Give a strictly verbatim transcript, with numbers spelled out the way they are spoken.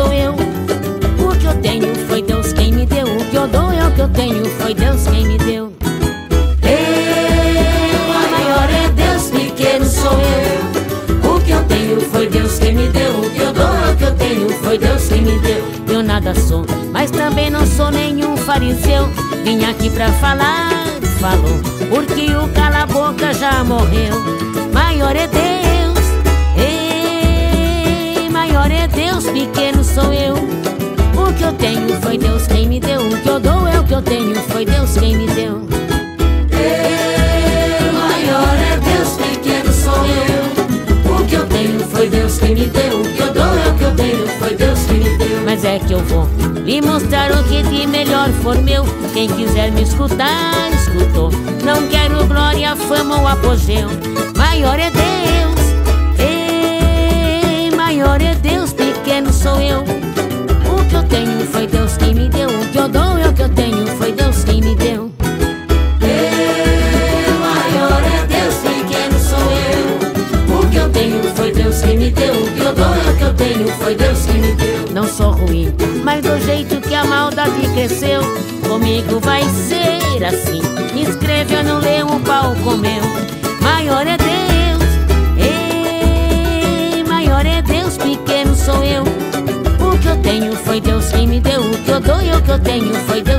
sou eu. O que eu tenho foi Deus quem me deu. O que eu dou é o que eu tenho, foi Deus quem me deu. Eu, maior é Deus, pequeno sou eu. O que eu tenho foi Deus quem me deu. O que eu dou é o que eu tenho, foi Deus quem me deu. Eu nada sou, mas também não sou nenhum fariseu. Vim aqui pra falar, falou, porque o cala-boca já morreu. Maior é Deus. Maior é Deus, pequeno sou eu. O que eu tenho foi Deus quem me deu. O que eu dou é o que eu tenho, foi Deus quem me deu. Eu, maior é Deus, pequeno sou eu. O que eu tenho foi Deus quem me deu. O que eu dou é o que eu tenho, foi Deus quem me deu. Mas é que eu vou lhe mostrar o que de melhor for meu. Quem quiser me escutar, escutou. Não quero glória, fama ou apogeu. Maior é Deus. Maior é Deus, pequeno sou eu. O que eu tenho foi Deus quem me deu. O que eu dou é o que eu tenho, foi Deus quem me deu. Eu, maior é Deus, pequeno sou eu. O que eu tenho foi Deus quem me deu. O que eu dou é o que eu tenho, foi Deus quem me deu. Não sou ruim, mas do jeito que a maldade cresceu, comigo vai ser assim. Me escreve, eu não leio, o pau comeu. Maior é Deus. Pequeno sou eu. O que eu tenho foi Deus quem me deu. O que eu dou e o que eu tenho foi Deus.